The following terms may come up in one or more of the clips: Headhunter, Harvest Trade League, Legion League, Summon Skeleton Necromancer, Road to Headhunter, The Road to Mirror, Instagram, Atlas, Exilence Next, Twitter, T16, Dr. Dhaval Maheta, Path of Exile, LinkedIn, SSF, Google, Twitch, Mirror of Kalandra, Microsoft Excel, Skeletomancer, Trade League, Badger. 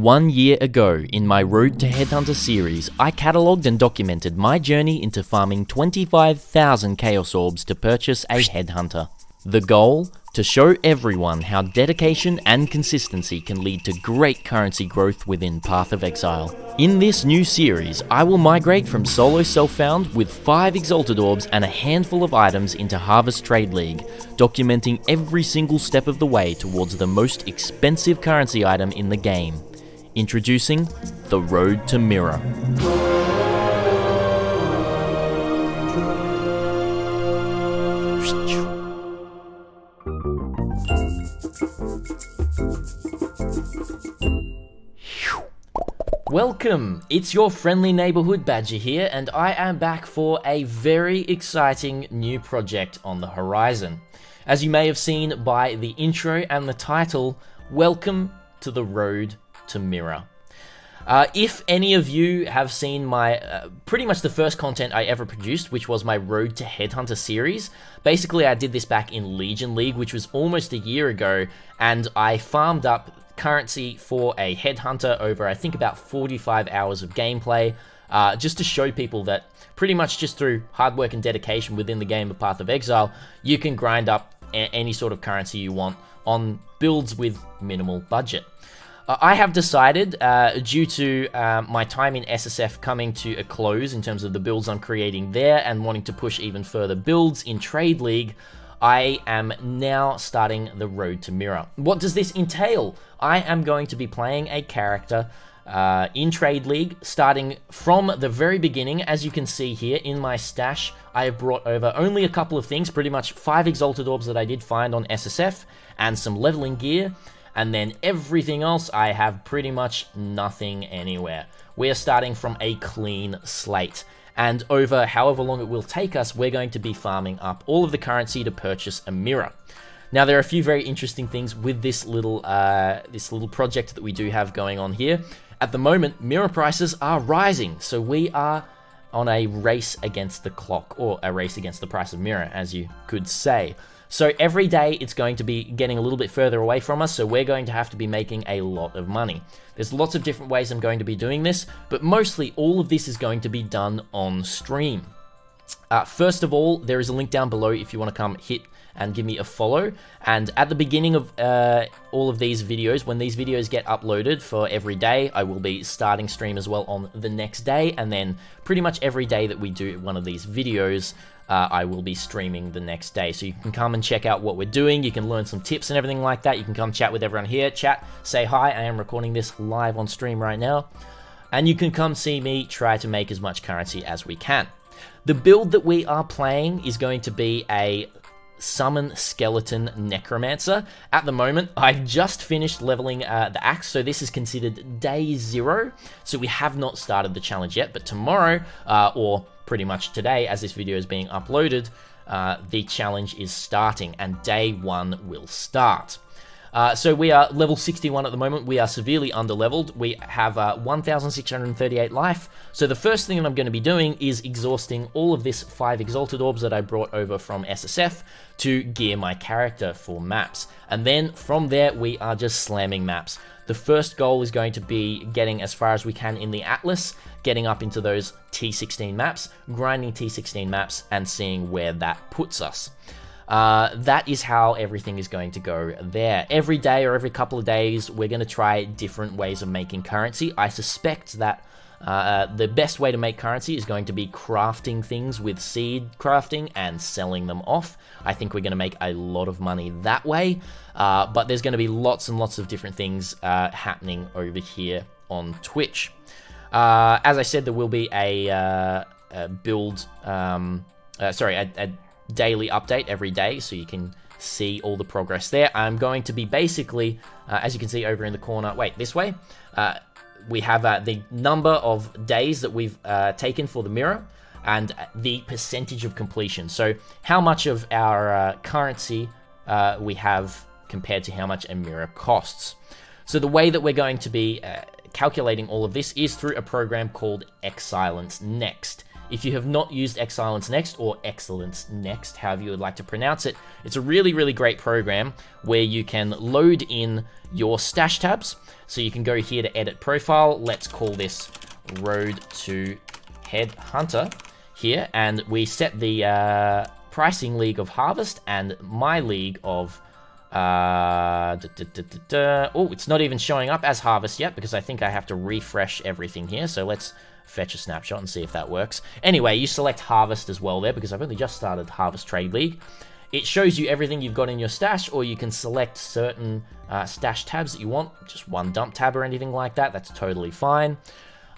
1 year ago, in my Road to Headhunter series, I catalogued and documented my journey into farming 25,000 Chaos Orbs to purchase a Headhunter. The goal? To show everyone how dedication and consistency can lead to great currency growth within Path of Exile. In this new series, I will migrate from solo self-found with 5 Exalted Orbs and a handful of items into Harvest Trade League, documenting every single step of the way towards the most expensive currency item in the game. Introducing The Road to Mirror. Welcome! It's your friendly neighborhood Badger here, and I am back for a very exciting new project on the horizon. As you may have seen by the intro and the title, welcome to The Road to Mirror. If any of you have seen my pretty much the first content I ever produced, which was my Road to Headhunter series, basically I did this back in Legion League, which was almost a year ago, and I farmed up currency for a Headhunter over I think about 45 hours of gameplay, just to show people that pretty much just through hard work and dedication within the game of Path of Exile, you can grind up any sort of currency you want on builds with minimal budget. I have decided, due to my time in SSF coming to a close in terms of the builds I'm creating there and wanting to push even further builds in Trade League, I am now starting the Road to Mirror. What does this entail? I am going to be playing a character in Trade League, starting from the very beginning. As you can see here in my stash, I have brought over only a couple of things, pretty much 5 Exalted Orbs that I did find on SSF and some leveling gear. And then everything else, I have pretty much nothing anywhere. We are starting from a clean slate. And over however long it will take us, we're going to be farming up all of the currency to purchase a mirror. Now, there are a few very interesting things with this little project that we do have going on here. At the moment, mirror prices are rising. So we are on a race against the clock, or a race against the price of mirror, as you could say. So every day it's going to be getting a little bit further away from us, so we're going to have to be making a lot of money. There's lots of different ways I'm going to be doing this, but mostly all of this is going to be done on stream. First of all, there is a link down below if you want to come hit and give me a follow. And at the beginning of all of these videos, when these videos get uploaded for every day, I will be starting stream as well on the next day. And then pretty much every day that we do one of these videos, I will be streaming the next day. So you can come and check out what we're doing. You can learn some tips and everything like that. You can come chat with everyone here. Chat, say hi. I am recording this live on stream right now. And you can come see me try to make as much currency as we can. The build that we are playing is going to be a Summon Skeleton Necromancer. At the moment, I've just finished leveling the axe, so this is considered day 0. So we have not started the challenge yet, but tomorrow, or pretty much today, as this video is being uploaded, the challenge is starting, and day 1 will start. So we are level 61 at the moment. We are severely underleveled. We have 1,638 life. So the first thing that I'm going to be doing is exhausting all of this 5 Exalted Orbs that I brought over from SSF to gear my character for maps. And then from there, we are just slamming maps. The first goal is going to be getting as far as we can in the Atlas, getting up into those T16 maps, grinding T16 maps, and seeing where that puts us. That is how everything is going to go there. Every day or every couple of days, we're going to try different ways of making currency. I suspect that the best way to make currency is going to be crafting things with seed crafting and selling them off. I think we're going to make a lot of money that way, but there's going to be lots and lots of different things happening over here on Twitch. As I said, there will be a daily update every day, so you can see all the progress there. I'm going to be basically, as you can see over in the corner, we have the number of days that we've taken for the mirror and the percentage of completion. So how much of our currency we have compared to how much a mirror costs. So the way that we're going to be calculating all of this is through a program called Exilence Next. If you have not used Exilence Next, or Exilence Next, however you would like to pronounce it, it's a really, really great program where you can load in your stash tabs. So you can go here to edit profile. Let's call this Road to Headhunter here. And we set the pricing league of Harvest and my league of... Oh, it's not even showing up as Harvest yet because I think I have to refresh everything here. So let's fetch a snapshot and see if that works. Anyway, you select Harvest as well there because I've only just started Harvest Trade League. It shows you everything you've got in your stash, or you can select certain stash tabs that you want. Just one dump tab or anything like that. That's totally fine.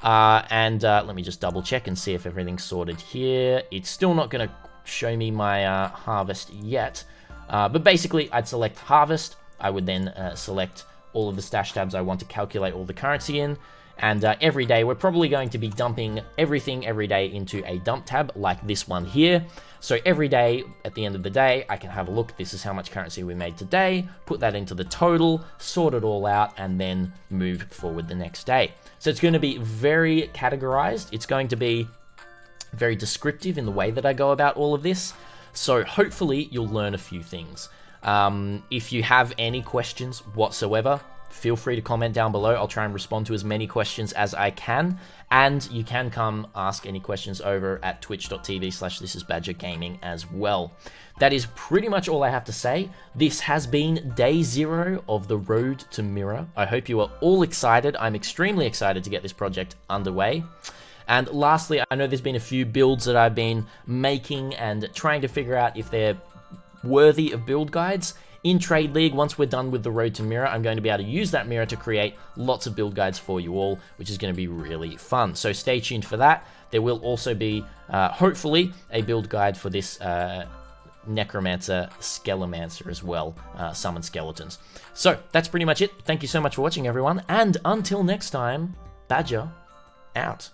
Let me just double check and see if everything's sorted here. It's still not going to show me my Harvest yet. But basically, I'd select Harvest. I would then select all of the stash tabs I want to calculate all the currency in. And every day, we're probably going to be dumping everything every day into a dump tab like this one here. So every day, at the end of the day, I can have a look. This is how much currency we made today. Put that into the total, sort it all out, and then move forward the next day. So it's going to be very categorized. It's going to be very descriptive in the way that I go about all of this. So hopefully you'll learn a few things. If you have any questions whatsoever, feel free to comment down below. I'll try and respond to as many questions as I can. And you can come ask any questions over at twitch.tv/thisisbadgergaming as well. That is pretty much all I have to say. This has been day 0 of the Road to Mirror. I hope you are all excited. I'm extremely excited to get this project underway. And lastly, I know there's been a few builds that I've been making and trying to figure out if they're worthy of build guides. In Trade League, once we're done with the Road to Mirror, I'm going to be able to use that mirror to create lots of build guides for you all, which is going to be really fun. So stay tuned for that. There will also be, hopefully, a build guide for this Necromancer, Skeletomancer as well, Summon Skeletons. So that's pretty much it. Thank you so much for watching, everyone. And until next time, Badger out.